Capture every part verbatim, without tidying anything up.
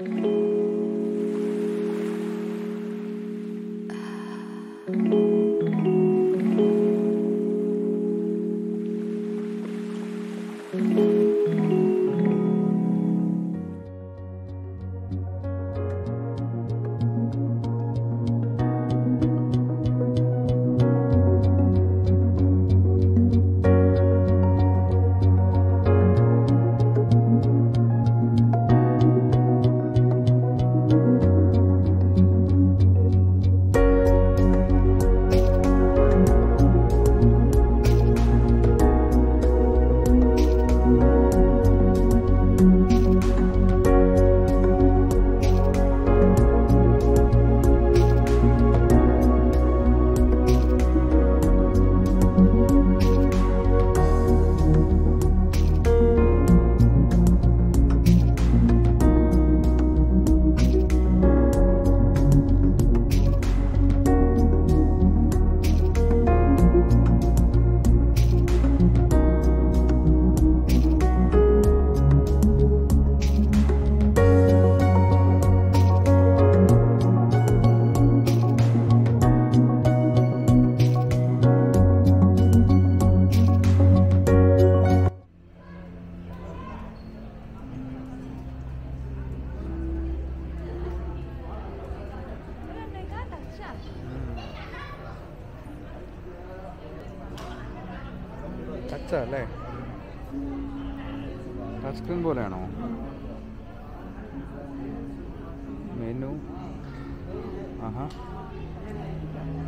അല്ലേ touch screen പോലെയാണോ? Menu ആഹാ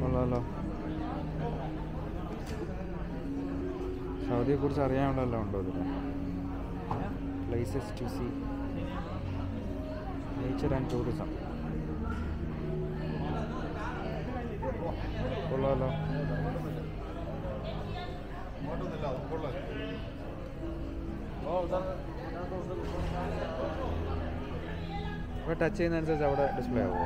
കൊള്ളാമല്ലോ. സൗദിയെ കുറിച്ച് അറിയാനുള്ളതെല്ലാം ഉണ്ടോ? ഇതിൽ places to see, nature and tourism. കൊള്ളാമല്ലോ. ഇവിടെ ടച്ച് ചെയ്യുന്നതനുസരിച്ച് അവിടെ ഡിസ്പ്ലേ ആവുമോ?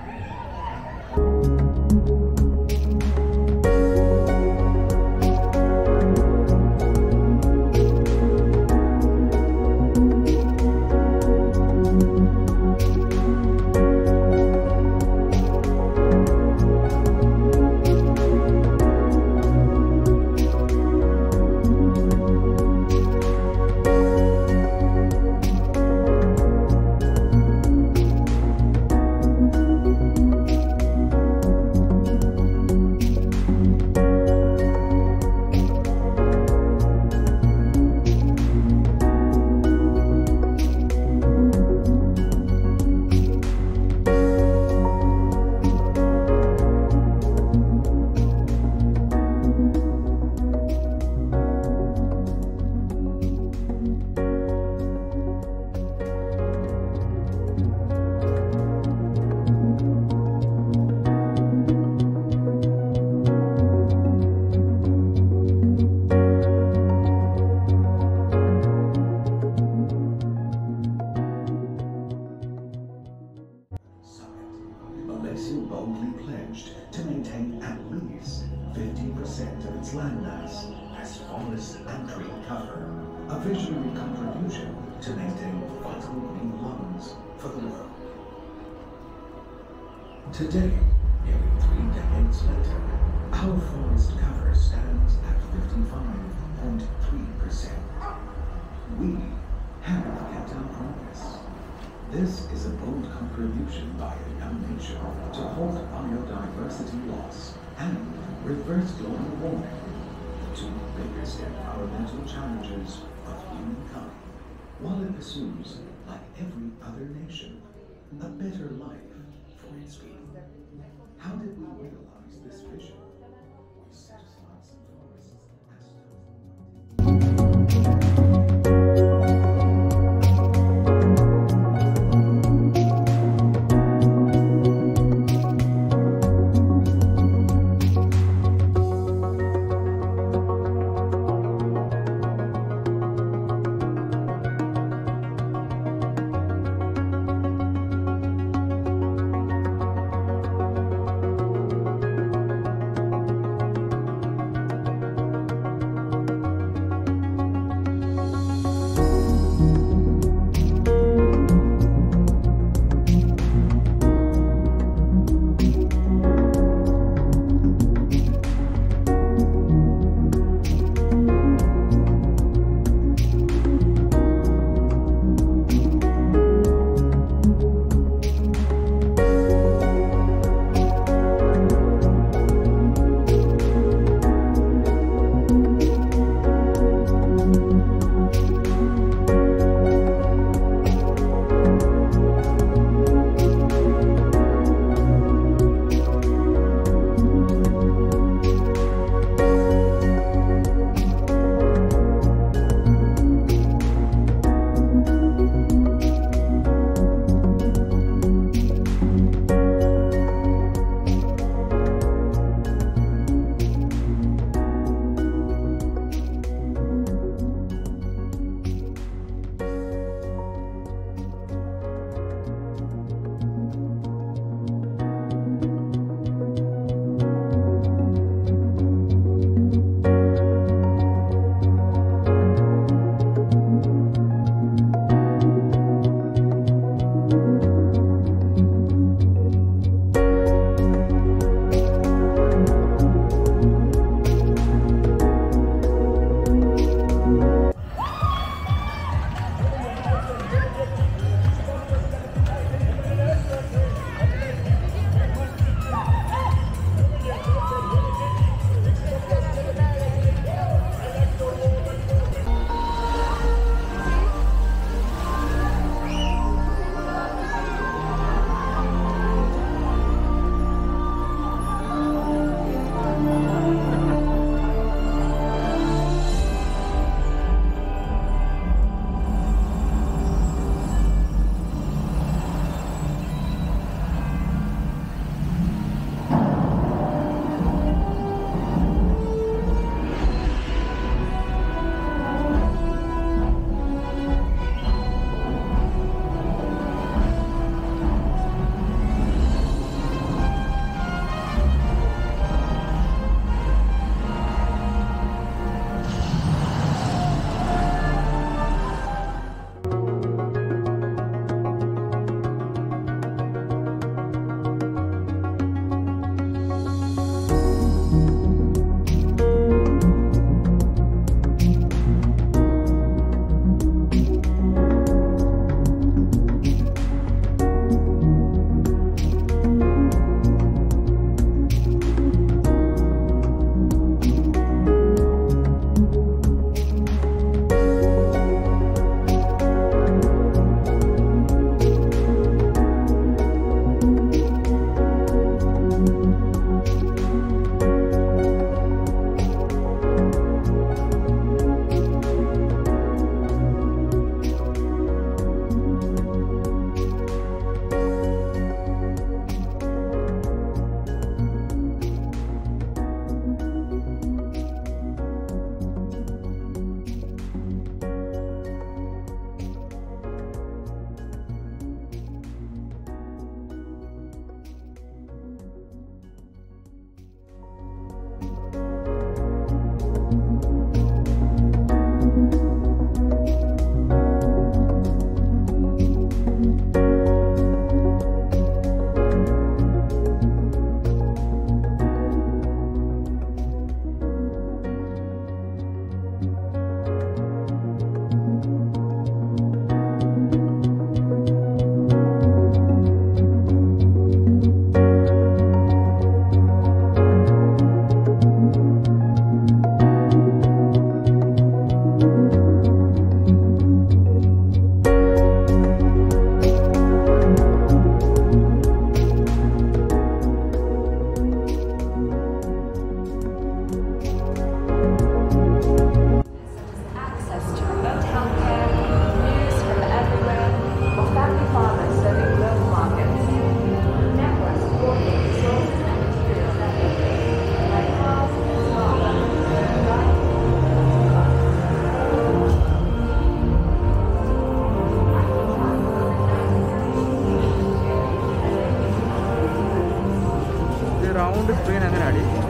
Today, nearly three decades later, our forest cover stands at fifty-five point three percent. We have kept our promise. This is a bold contribution by a young nation to halt biodiversity loss and reverse global warming, the two biggest environmental challenges of humankind, while it pursues, like every other nation, a better life for its people. How did we realize this vision? We satisfied some forests as train.